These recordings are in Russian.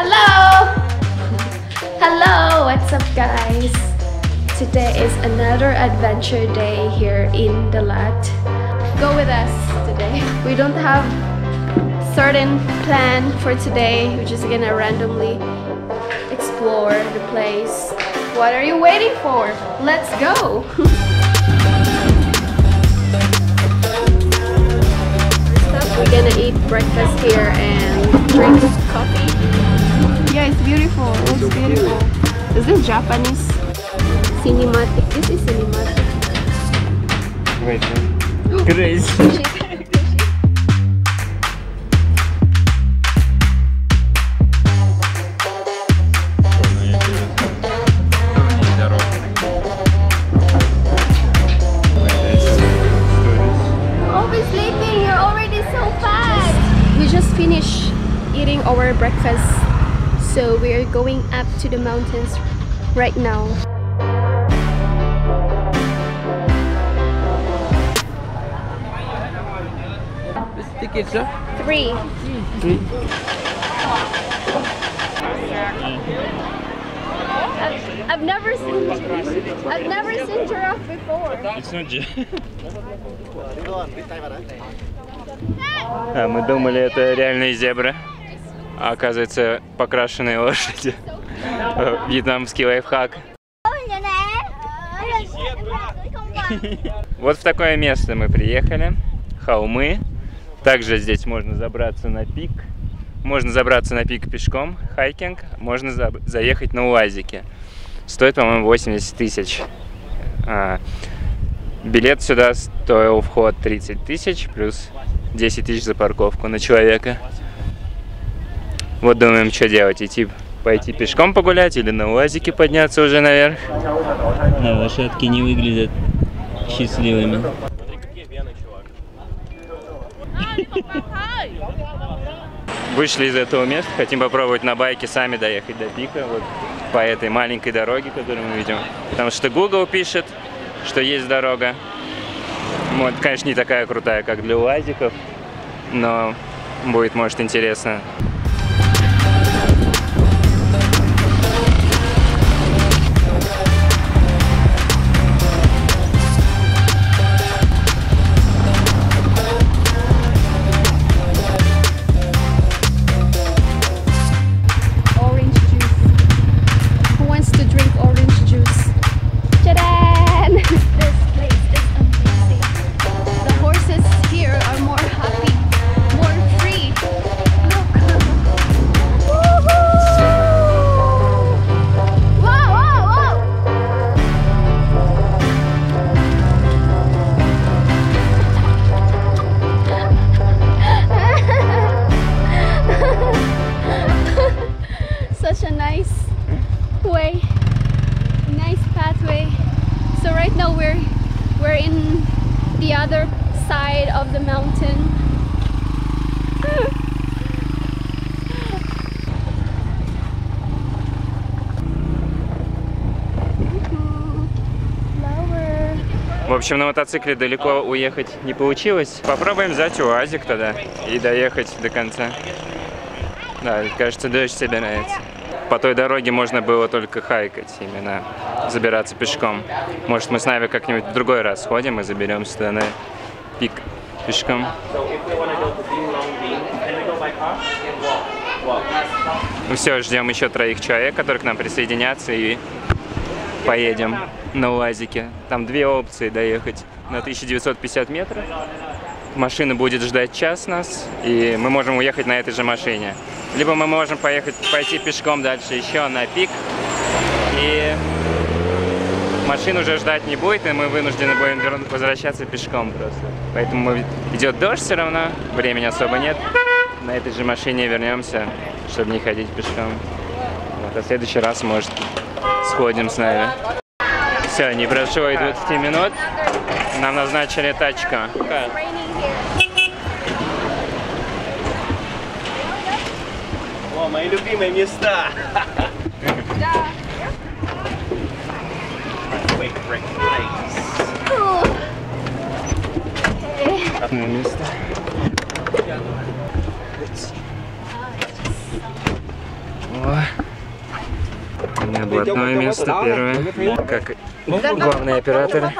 Hello! Hello, what's up guys? Today is another adventure day here in Dalat. Go with us today. We don't have certain plan for today. We're just gonna randomly explore the place. What are you waiting for? Let's go! We're gonna eat breakfast here and drink coffee. Yeah, it's beautiful. It's beautiful. Is this Japanese? Cinematic. This is cinematic. Wait, no. Grace. Finish eating our breakfast, so we're going up to the mountains right now. Tickets, huh? Three. I've never seen giraffe before. It's not giraffe. Мы думали, это реальные зебры, а оказывается, покрашенные лошади. Вьетнамский лайфхак. Вот в такое место мы приехали. Холмы. Также здесь можно забраться на пик. Можно забраться на пик пешком, хайкинг. Можно заехать на УАЗике. Стоит, по-моему, 80 тысяч. Билет сюда стоил вход 30 тысяч, плюс 10 тысяч за парковку на человека. Вот думаем, что делать, пойти пешком погулять или на УАЗике подняться уже наверх. Да, лошадки не выглядят счастливыми. Вышли из этого места, хотим попробовать на байке сами доехать до пика, вот по этой маленькой дороге, которую мы видим. Потому что Google пишет, что есть дорога. Вот, конечно, не такая крутая, как для УАЗиков, но будет, может, интересно. В общем, на мотоцикле далеко уехать не получилось. Попробуем взять УАЗик тогда и доехать до конца. Да, кажется, дождь собирается. По той дороге можно было только хайкать, именно забираться пешком. Может, мы с Нави как-нибудь в другой раз сходим и заберемся туда на пик пешком. Ну все, ждем еще троих человек, которые к нам присоединятся, и поедем на УАЗике. Там две опции доехать на 1950 метров. Машина будет ждать час нас, и мы можем уехать на этой же машине. Либо мы можем пойти пешком дальше еще на пик, и машина уже ждать не будет, и мы вынуждены будем возвращаться пешком просто. Поэтому идет дождь все равно, времени особо нет. На этой же машине вернемся, чтобы не ходить пешком. Вот, а в следующий раз, может, сходим с нами. Все, не прошло и 20 минут. Нам назначили тачку. О, мои любимые места! Места. О. У меня блатное место первое, как главный оператор.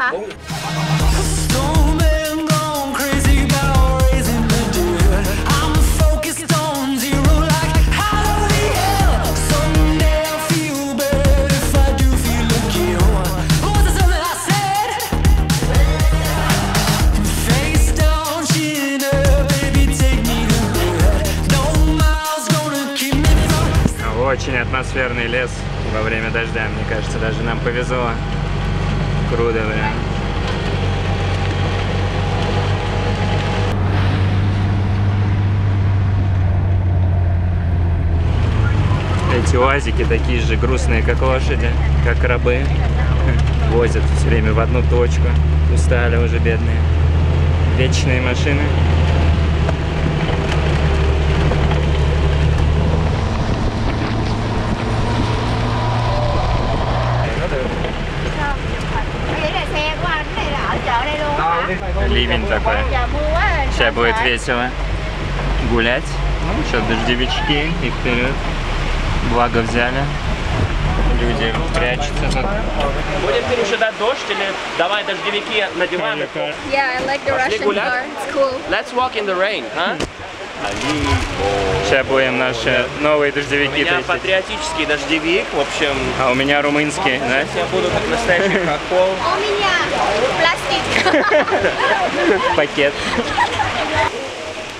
Очень атмосферный лес во время дождя, мне кажется, даже нам повезло. Круто, прям. Эти уазики такие же грустные, как лошади, как рабы. Возят все время в одну точку. Устали уже, бедные. Вечные машины. Ливень такой. Сейчас будет весело гулять. Ну, сейчас дождевички, и вперед. Благо взяли. Люди прячутся тут. Будем пережидать дождь или давай дождевики надеваем? Yeah, I like the Russian car. It's cool. Let's walk in the rain, huh? Сейчас будем наши новые дождевики. У меня патриотический дождевик, в общем. А у меня румынский, да? Я буду как настоящий хохол. У меня пластик. Пакет.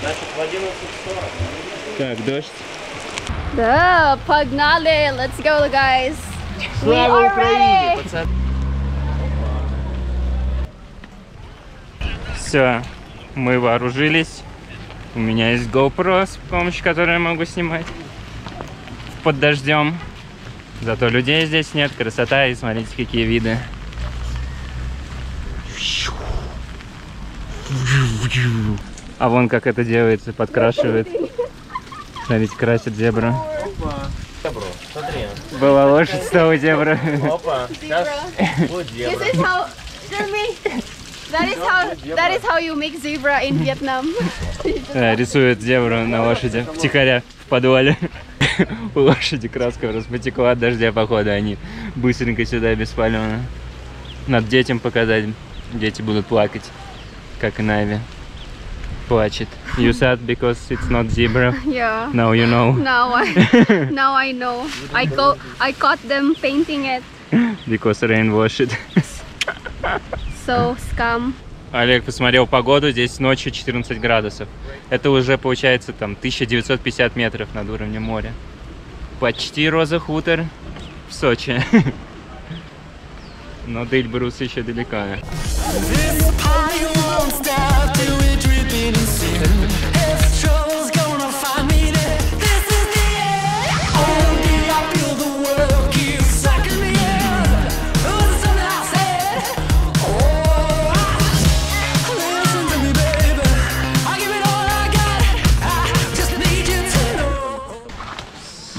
Значит, в 11:40. Так, дождь. Да, погнали. Let's go, guys. Слава Украине! Все, мы вооружились. У меня есть GoPro, с помощью которой я могу снимать под дождем. Зато людей здесь нет, красота, и смотрите, какие виды. А вон как это делается, подкрашивает. Смотрите, красит зебру. Была лошадь, снова зебра. Опа, сейчас будет зебра. That is how you make zebra in Vietnam. Рисует зебру на лошади, втихаря, в подвале. У лошади краска распотекла от дождя, походу, они быстренько сюда беспалевно. Надо детям показать, дети будут плакать, как и Нави. Плачет. You sad because it's not zebra? Yeah. Now you know. Now I know. I caught them painting it. Because rain washed it. So scam. Олег посмотрел погоду, здесь ночью 14 градусов. Это уже получается там 1950 метров над уровнем моря. Почти Роза Хутор в Сочи. Но до Эльбруса еще далеко.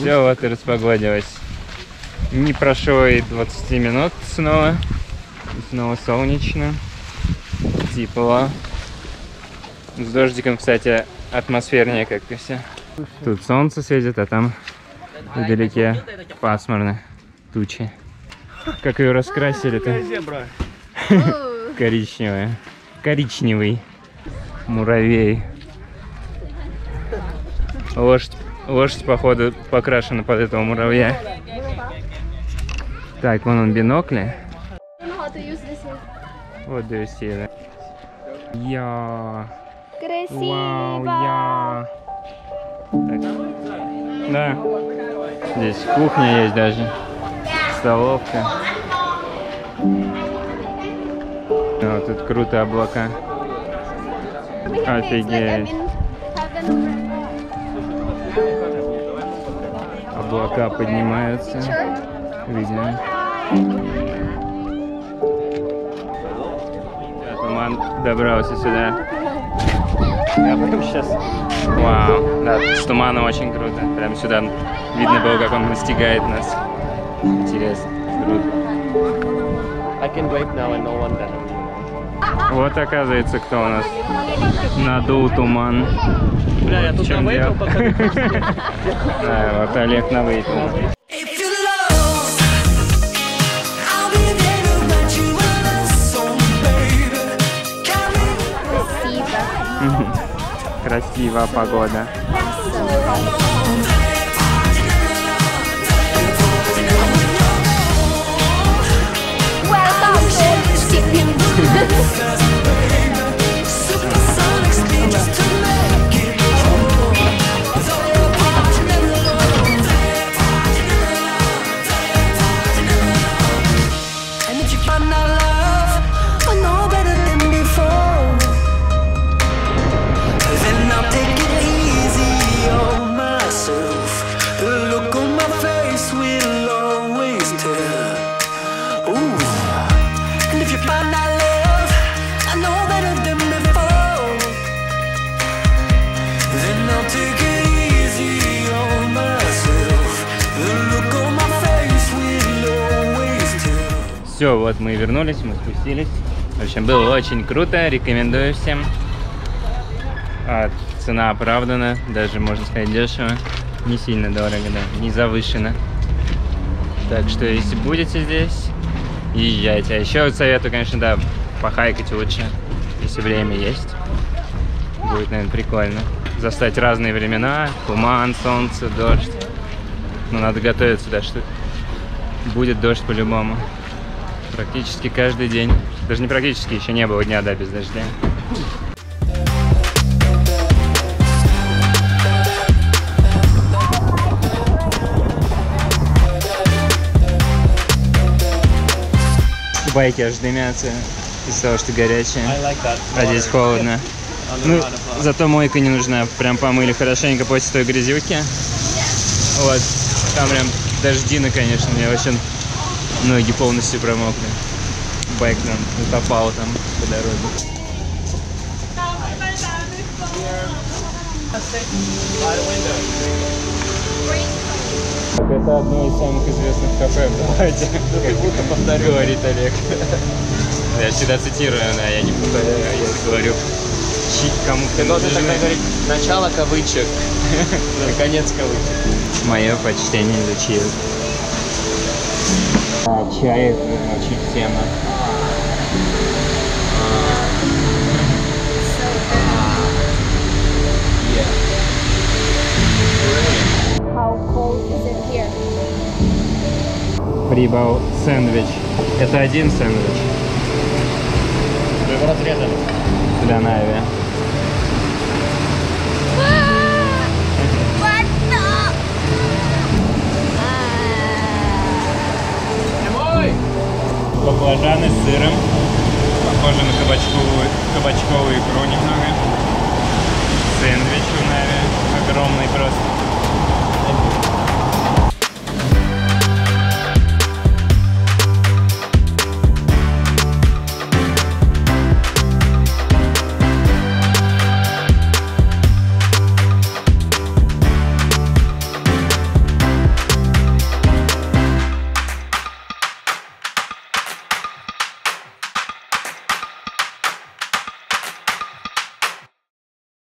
Все, вот и распогодилось. Не прошло и 20 минут снова. Снова солнечно. Тепло. С дождиком, кстати, атмосфернее как-то все. Тут солнце светит, а там вдалеке пасмурно. Тучи. Как ее раскрасили-то? Коричневая. Коричневый. Муравей. Лошадь. Лошадь, походу, покрашена под этого муравья. Так, вон он, бинокли. Вот, да, все. Я. Красиво. Вау, я. Так. Да. Здесь кухня есть даже. Столовка. О, тут круто облака. Офигеть. Облака поднимаются, видимо. Да, туман добрался сюда. Я потом сейчас. Вау, да, с туманом очень круто. Прям сюда видно было, как он настигает нас. Интересно, круто. Вот оказывается, кто у нас надул туман. Бля, я тут на вейпл пока. Да, вот Олег на вейпл. Красиво. Красивая погода. Все, вот мы и вернулись, мы спустились. В общем, было очень круто, рекомендую всем. А, цена оправдана, даже можно сказать дешево. Не сильно дорого, да, не завышено. Так что, если будете здесь, езжайте. А еще советую, конечно, да, похайкать лучше, если время есть. Будет, наверное, прикольно. Застать разные времена, туман, солнце, дождь. Но надо готовиться, да, что будет дождь по-любому. Практически каждый день. Даже не практически, еще не было дня, да, без дождя. Байки аж дымятся из-за того, что горячие. А здесь холодно. Ну, зато мойка не нужна. Прям помыли хорошенько после той грязюки. Вот. Там прям дождина, конечно, мне вообще... Ноги полностью промокли. Байк нам утопал там по дороге. Это одно из самых известных кафе в Далате. Как говорит Олег. Я всегда цитирую, но я не повторяю. Я говорю кому-то. Должен тогда говорить начало кавычек, конец кавычек. Мое почтение за чью. А, чай, очень тема. Прибал сэндвич. Это один сэндвич. Вы его разрезали? Для Нави. Баклажаны с сыром, похоже на кабачковую икру немного. Сэндвич у Нави огромный просто.